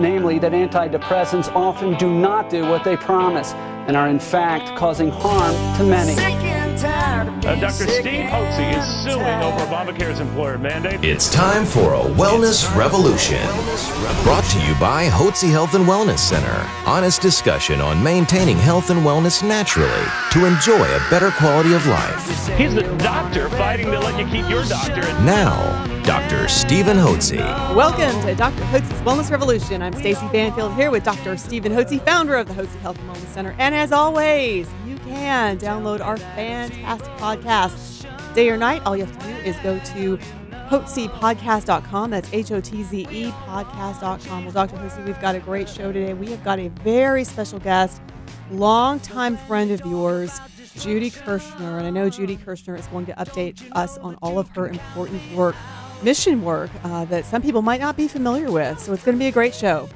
namely that antidepressants often do not do what they promise and are in fact causing harm to many. Dr. Steve Hotze is suing over Obamacare's employer mandate. It's time for a wellness revolution. Brought to you by Hotze Health and Wellness Center. Honest discussion on maintaining health and wellness naturally to enjoy a better quality of life. He's the doctor fighting to let you keep your doctorate. Now, Dr. Stephen Hotze. Welcome to Dr. Hotze's Wellness Revolution. I'm Stacey Banfield here with Dr. Stephen Hotze, founder of the Hotze Health and Wellness Center. And as always, you can download our fantastic podcasts day or night. All you have to do is go to Hotzepodcast.com. That's H-O-T-Z-E podcast.com. Well, Dr. Hotze, we've got a great show today. We have got a very special guest, longtime friend of yours, Judy Kerschner. And I know Judy Kerschner is going to update us on all of her important work, mission work, that some people might not be familiar with. So it's going to be a great show.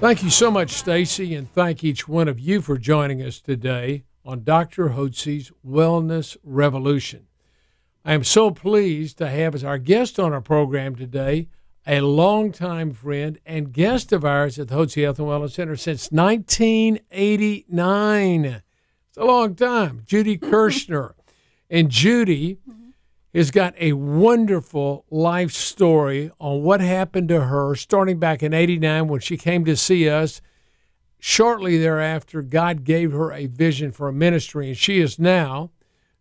Thank you so much, Stacey, and thank each one of you for joining us today on Dr. Hotze's Wellness Revolution. I am so pleased to have as our guest on our program today a longtime friend and guest of ours at the Hotze Health and Wellness Center since 1989. It's a long time. Judy Kerschner. And Judy has got a wonderful life story on what happened to her starting back in 89 when she came to see us. Shortly thereafter, God gave her a vision for a ministry, and she is now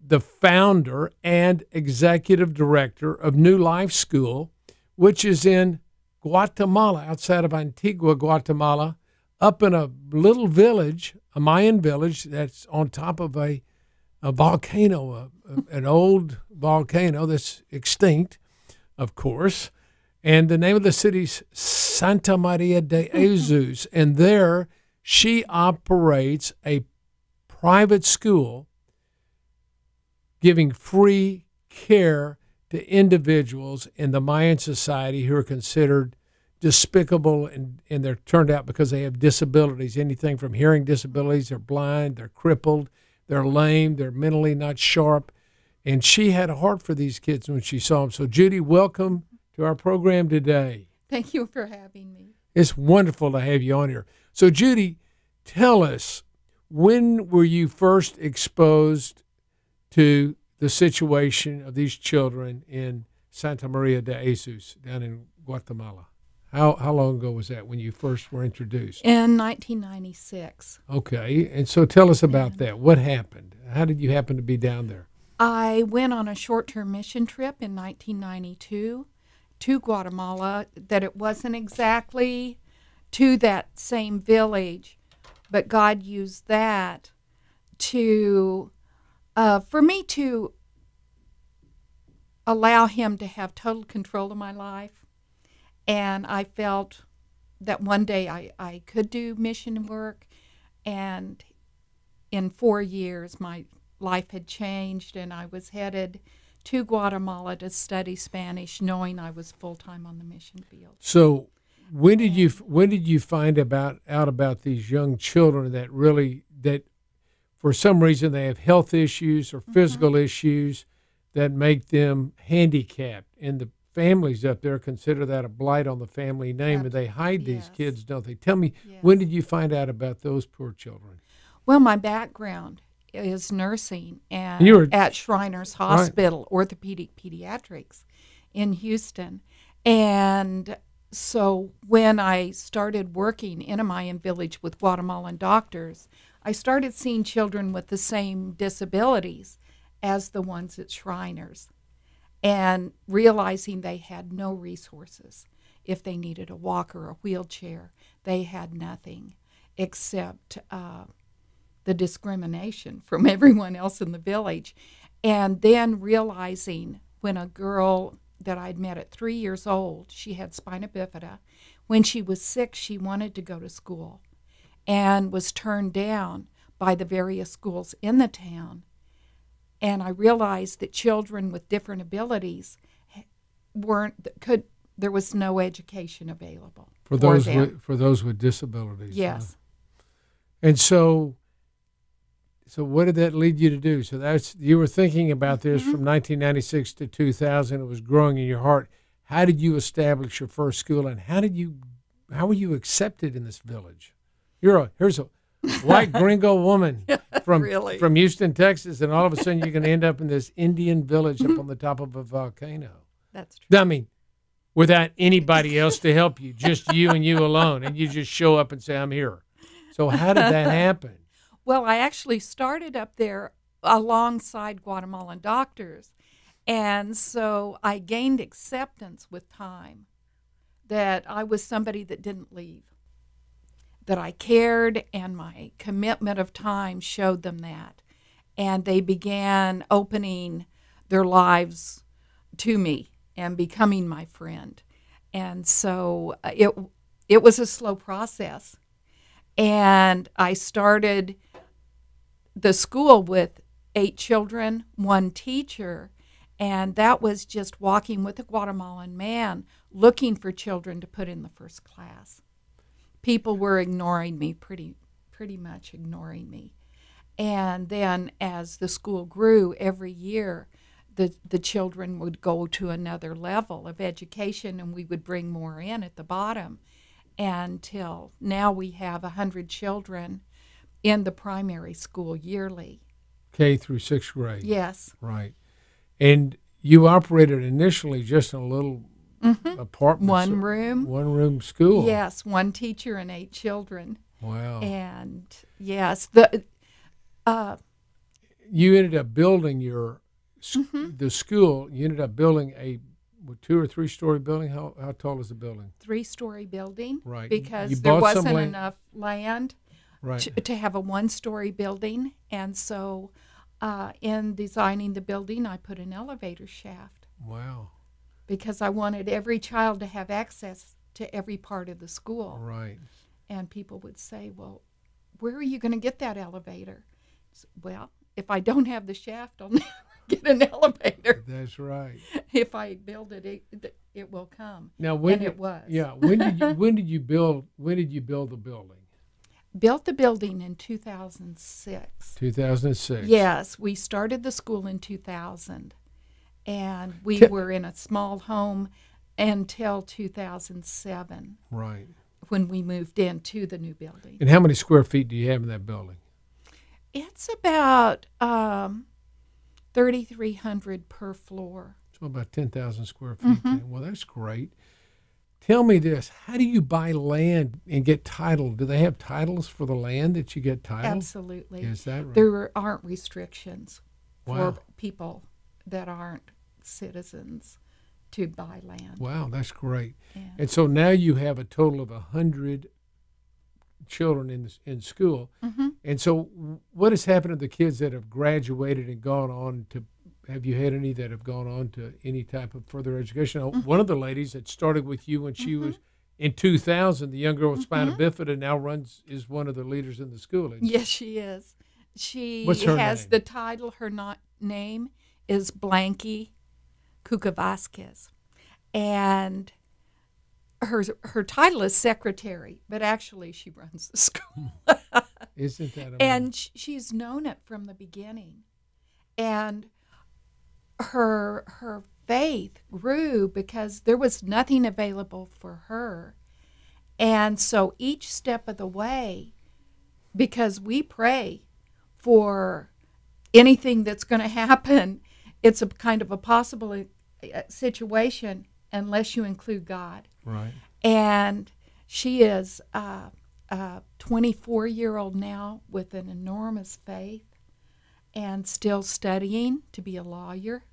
the founder and executive director of New Life School, which is in Guatemala, outside of Antigua, Guatemala, up in a little village, a Mayan village that's on top of a volcano, an old volcano that's extinct, of course. And the name of the city's Santa Maria de Jesus. And there she operates a private school giving free care to individuals in the Mayan society who are considered despicable, and they're turned out because they have disabilities, anything from hearing disabilities, they're blind, they're crippled, they're lame, they're mentally not sharp. And she had a heart for these kids when she saw them. So, Judy, welcome to our program today. Thank you for having me. It's wonderful to have you on here. So, Judy, tell us, when were you first exposed to the situation of these children in Santa Maria de Jesus down in Guatemala? How long ago was that when you first were introduced? In 1996. Okay. And so tell us about that. What happened? How did you happen to be down there? I went on a short-term mission trip in 1992. To Guatemala, that it wasn't exactly to that same village, but God used that to, for me to allow Him to have total control of my life. And I felt that one day I could do mission work, and in 4 years my life had changed, and I was headed to Guatemala to study Spanish, knowing I was full-time on the mission field. So when did you find out about these young children that for some reason they have health issues or physical issues that make them handicapped? And the families up there consider that a blight on the family name, and they hide these kids, don't they? Tell me, when did you find out about those poor children? Well, my background is nursing, and you were at Shriners Hospital, orthopedic pediatrics in Houston. And so when I started working in a Mayan village with Guatemalan doctors, I started seeing children with the same disabilities as the ones at Shriners, and realizing they had no resources. If they needed a walker or a wheelchair, they had nothing except the discrimination from everyone else in the village. And then realizing, when a girl that I'd met at 3 years old, she had spina bifida. When she was 6, she wanted to go to school and was turned down by the various schools in the town. And I realized that children with different abilities there was no education available for those with disabilities. Yes. And so, what did that lead you to do? So you were thinking about this from 1996 to 2000. It was growing in your heart. How did you establish your first school, and how did you how were you accepted in this village? Here's a white gringo woman from Houston, Texas, and all of a sudden you're going to end up in this Indian village up on the top of a volcano. That's true. I mean, without anybody else to help you, just you and you alone, and you just show up and say, I'm here. So how did that happen? Well, I actually started up there alongside Guatemalan doctors, and so I gained acceptance with time that I was somebody that didn't leave, that I cared, and my commitment of time showed them that. And they began opening their lives to me and becoming my friend. And so it was a slow process. And I started the school with 8 children, 1 teacher, and that was just walking with a Guatemalan man looking for children to put in the first class. People were ignoring me, pretty much ignoring me. And then as the school grew every year, the children would go to another level of education, and we would bring more in at the bottom, until now we have 100 children in the primary school yearly. K through 6th grade. Yes. Right. And you operated initially just in a little apartment. One room school. Yes, 1 teacher and 8 children. Wow. And yes, you ended up building the school. You ended up building a 2- or 3-story building. How tall is the building? 3-story building. Right. Because there wasn't enough land to have a 1-story building, and so in designing the building, I put an elevator shaft. Wow. Because I wanted every child to have access to every part of the school. Right. And people would say, well, where are you going to get that elevator? So, well, if I don't have the shaft, I'll never get an elevator. That's right. If I build it, it will come. Now, when did you build the building? Built the building in 2006. 2006. Yes, we started the school in 2000. And we were in a small home until 2007. Right. When we moved into the new building. And how many square feet do you have in that building? It's about 3,300 per floor. So about 10,000 square feet. Well, that's great. Tell me this, how do you buy land and get title? Do they have titles for the land that you get title? Absolutely. Is that right? There aren't restrictions for people that aren't citizens to buy land. Wow, that's great. Yeah. And so now you have a total of 100 children in school. And so what has happened to the kids that have graduated and gone on to, have you had any that have gone on to any type of further education? One of the ladies that started with you when she was in 2000, the young girl with spina bifida, now is one of the leaders in the school. Yes, she is. What's her name? The title, her name is Blanky Kuka Vasquez. And her title is secretary, but actually she runs the school. Isn't that amazing? And she's known it from the beginning. And her faith grew because there was nothing available for her. And so each step of the way, because we pray for anything that's going to happen, it's a kind of a possible situation unless you include God. Right. And she is a 24-year-old now with an enormous faith, and still studying to be a lawyer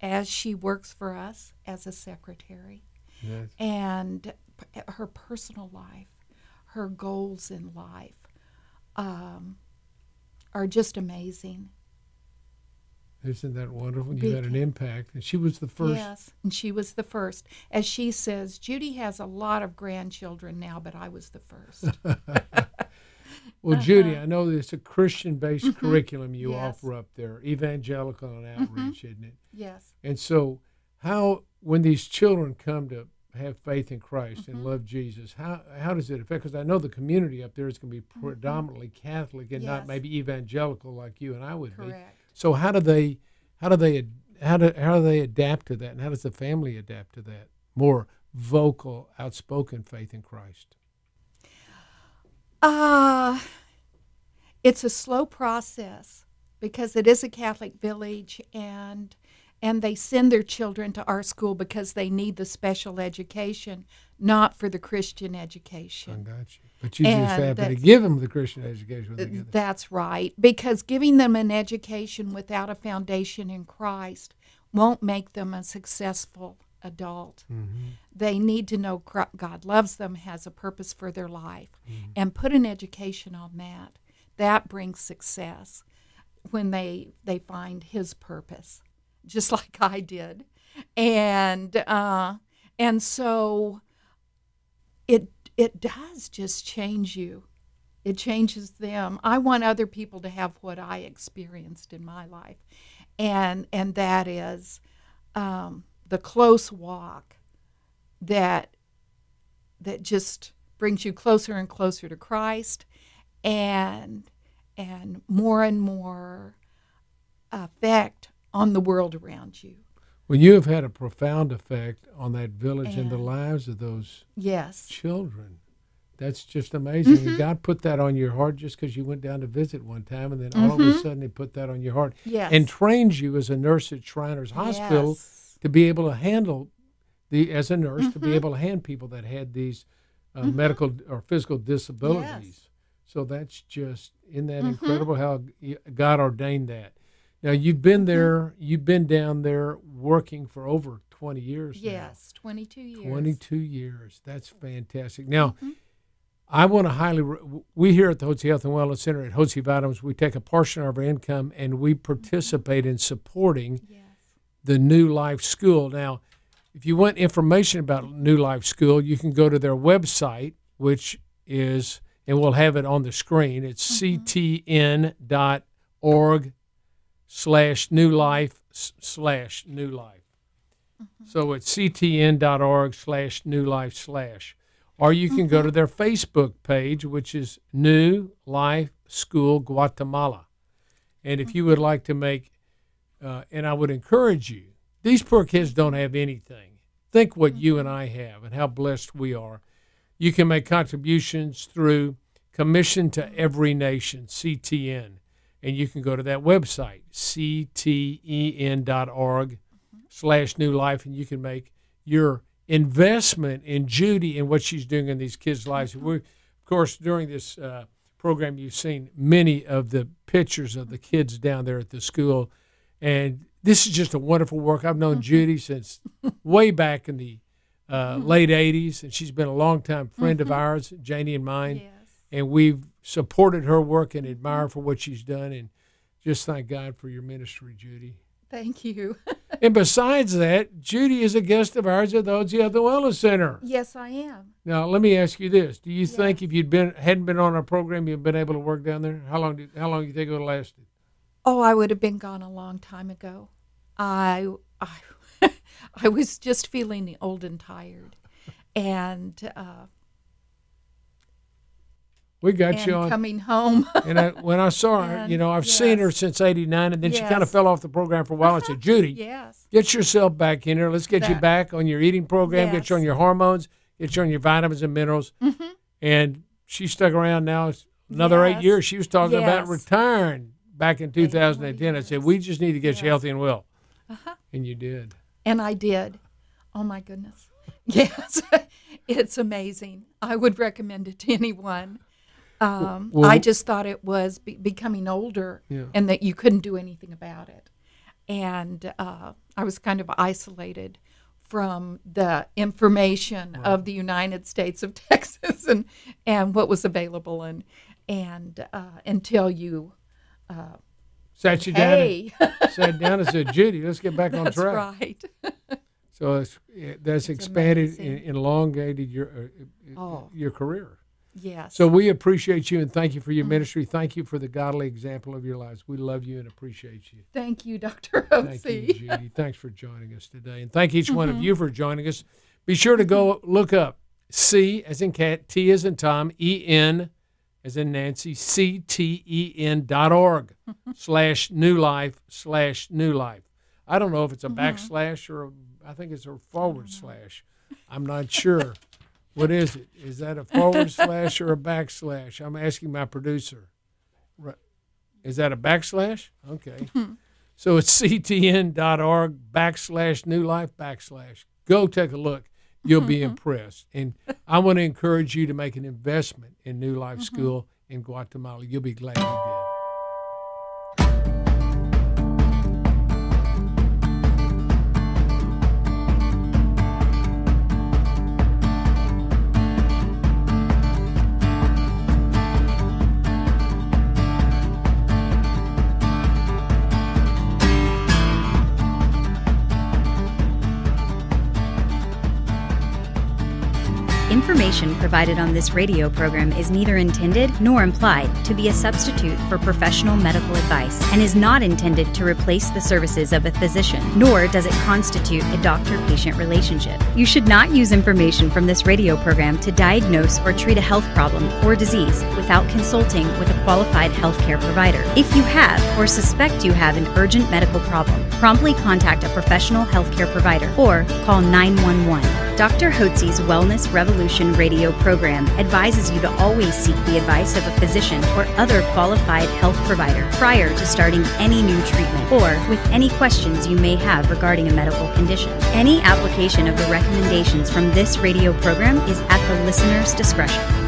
as she works for us as a secretary. Yes. And her personal life, her goals in life are just amazing. Isn't that wonderful? You had an impact. And she was the first. Yes, and she was the first. As she says, Judy has a lot of grandchildren now, but I was the first. Well, Judy, I know it's a Christian-based curriculum you offer up there, evangelical and outreach, isn't it? Yes. And so when these children come to have faith in Christ and love Jesus, how does it affect? Because I know the community up there is going to be predominantly Catholic and not maybe evangelical like you and I would be. So how do they adapt to that, and how does the family adapt to that? More vocal, outspoken faith in Christ? It's a slow process because it is a Catholic village, and they send their children to our school because they need the special education, not for the Christian education. I got you. But you just happen to give them the Christian education when they get there. That's right, because giving them an education without a foundation in Christ won't make them a successful adult. Mm-hmm. They need to know God loves them, has a purpose for their life, mm-hmm. and put an education on that. That brings success when they find His purpose, just like I did. And so it does just change you. It changes them. I want other people to have what I experienced in my life, and that is the close walk that just brings you closer and closer to Christ, and more effect on the world around you. Well, you have had a profound effect on that village and the lives of those children. That's just amazing. Mm-hmm. God put that on your heart just because you went down to visit one time, and then all of a sudden He put that on your heart and trained you as a nurse at Shriners Hospital to be able to handle, as a nurse, to be able to handle people that had these medical or physical disabilities. Yes. So that's just, isn't that incredible how God ordained that? Now, you've been there, you've been down there working for over 20 years now. Yes, 22 years. 22 years. That's fantastic. Now, I want to we here at the Hotze Health and Wellness Center at Hotze Vitamins, we take a portion of our income and we participate in supporting the New Life School. Now, if you want information about New Life School, you can go to their website, which is, and we'll have it on the screen, it's ctn.org/newlife/newlife. So it's ctn.org/newlife/. Or you can go to their Facebook page, which is New Life School Guatemala. And if you would like to make, and I would encourage you, these poor kids don't have anything. Think what you and I have and how blessed we are. You can make contributions through Commission to Every Nation, CTN. And you can go to that website, ctn.org/newlife, and you can make your investment in Judy and what she's doing in these kids' lives. We're, of course, during this program, you've seen many of the pictures of the kids down there at the school. And this is just a wonderful work. I've known Judy since way back in the late 80s, and she's been a longtime friend of ours, Janie and mine. Yes. And we've supported her work and admired for what she's done. And just thank God for your ministry, Judy. Thank you. And besides that, Judy is a guest of ours at the Hotze Health and Wellness Center. Yes, I am. Now, let me ask you this. Do you think if you hadn't been on our program, you'd been able to work down there? How long do you think it would have lasted? Oh, I would have been gone a long time ago. I was just feeling old and tired. And we got you on. Coming home. And when I saw her, and, I've seen her since 89, and then she kind of fell off the program for a while. I said, Judy, get yourself back in here. Let's get you back on your eating program, get you on your hormones, get you on your vitamins and minerals. And she stuck around now another 8 years. She was talking about retiring back in 2010. I said, we just need to get you healthy and well. And you did. And I did. Oh, my goodness. Yes. It's amazing. I would recommend it to anyone. Well, I just thought it was becoming older and that you couldn't do anything about it. And I was kind of isolated from the information of the United States of Texas and what was available and until you sat you down, sat down and said, Judy, let's get back on track. That's right. So that's expanded and elongated your career. Yes. So we appreciate you and thank you for your ministry. Thank you for the godly example of your lives. We love you and appreciate you. Thank you, Dr. Hotze. Thank you, Judy. Thanks for joining us today. And thank each one of you for joining us. Be sure to go look up C as in cat, T as in Tom, E N as in Nancy, ctn.org/newlife/newlife. I don't know if it's a backslash or I think it's a forward slash. I'm not sure. What is it? Is that a forward slash or a backslash? I'm asking my producer. Is that a backslash? Okay. So it's ctn.org/newlife/. Go take a look. You'll be impressed. And I want to encourage you to make an investment in New Life School in Guatemala. You'll be glad you did. Information provided on this radio program is neither intended nor implied to be a substitute for professional medical advice and is not intended to replace the services of a physician, nor does it constitute a doctor-patient relationship. You should not use information from this radio program to diagnose or treat a health problem or disease without consulting with a qualified healthcare provider. If you have or suspect you have an urgent medical problem, promptly contact a professional healthcare provider or call 911. Dr. Hotze's Wellness Revolution radio program advises you to always seek the advice of a physician or other qualified health provider prior to starting any new treatment or with any questions you may have regarding a medical condition. Any application of the recommendations from this radio program is at the listener's discretion.